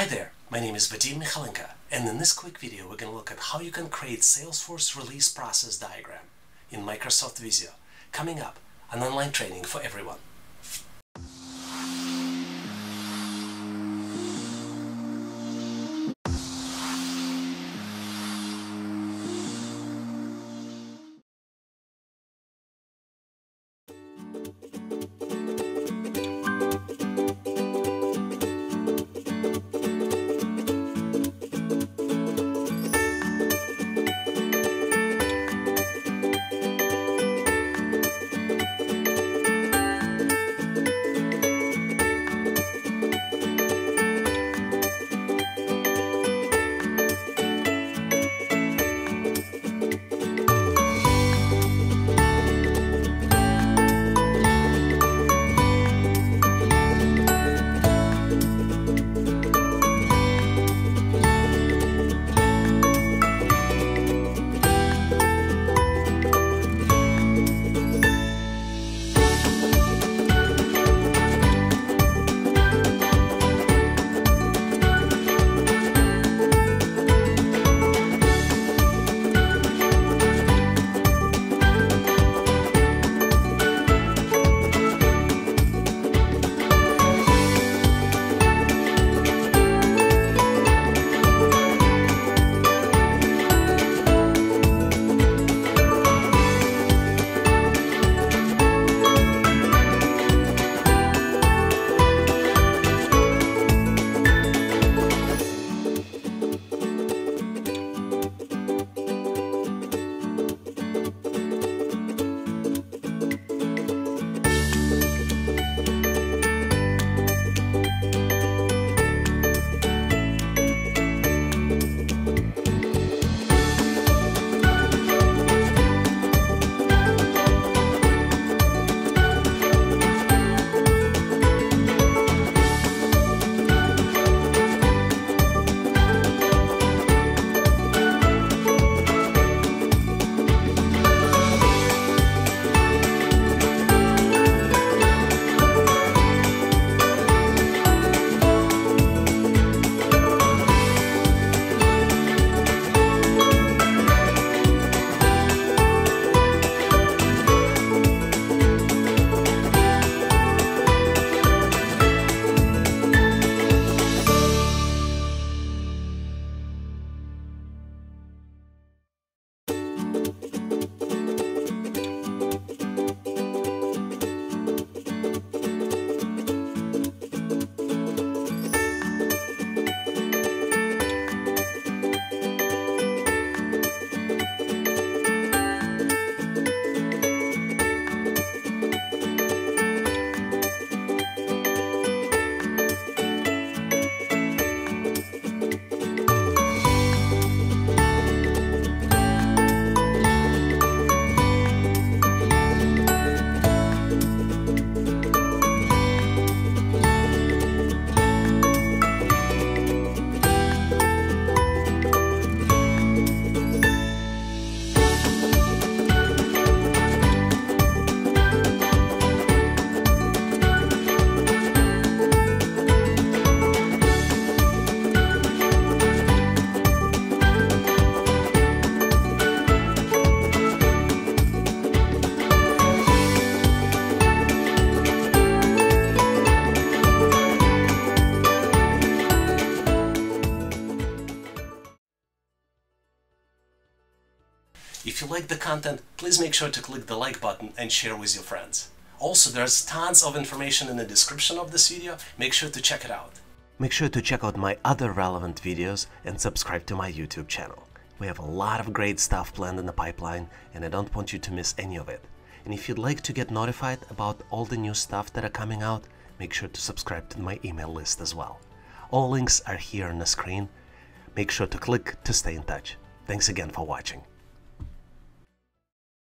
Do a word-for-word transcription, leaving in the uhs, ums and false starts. Hi there, my name is Vadim Mikhailenko, and in this quick video we're going to look at how you can create Salesforce release process diagram in Microsoft Visio. Coming up, an online training for everyone. If you like the content, please make sure to click the like button and share with your friends. Also, there's tons of information in the description of this video. Make sure to check it out. Make sure to check out my other relevant videos and subscribe to my YouTube channel. We have a lot of great stuff planned in the pipeline, and I don't want you to miss any of it. And if you'd like to get notified about all the new stuff that are coming out, make sure to subscribe to my email list as well. All links are here on the screen. Make sure to click to stay in touch. Thanks again for watching.